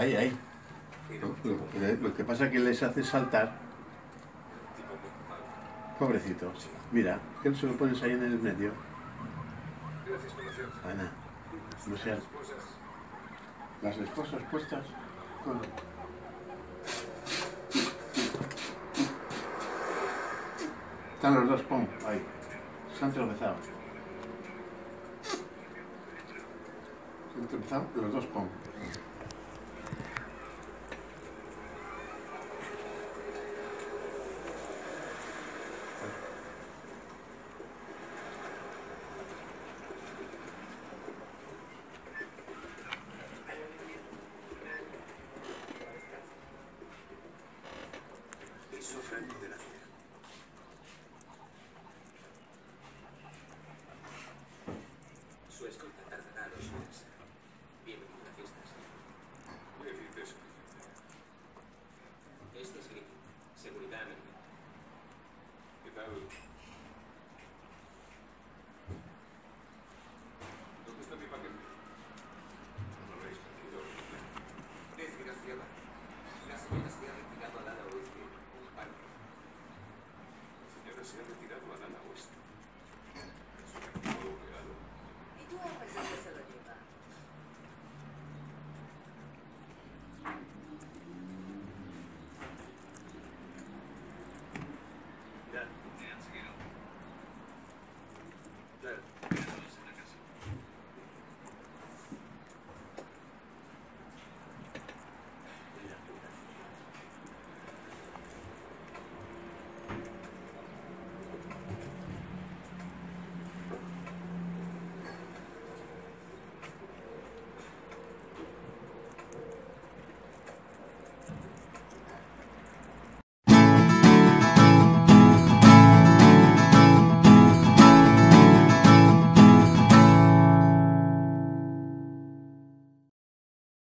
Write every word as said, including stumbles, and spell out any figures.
Ahí, ahí. Lo, lo que pasa es que les hace saltar. Pobrecitos. Mira, ¿qué se lo pones ahí en el medio? Ana, no seas... Las esposas puestas con... Están los dos, pum, ahí. Se han tropezado. Se han tropezado los dos, pum. Gracias.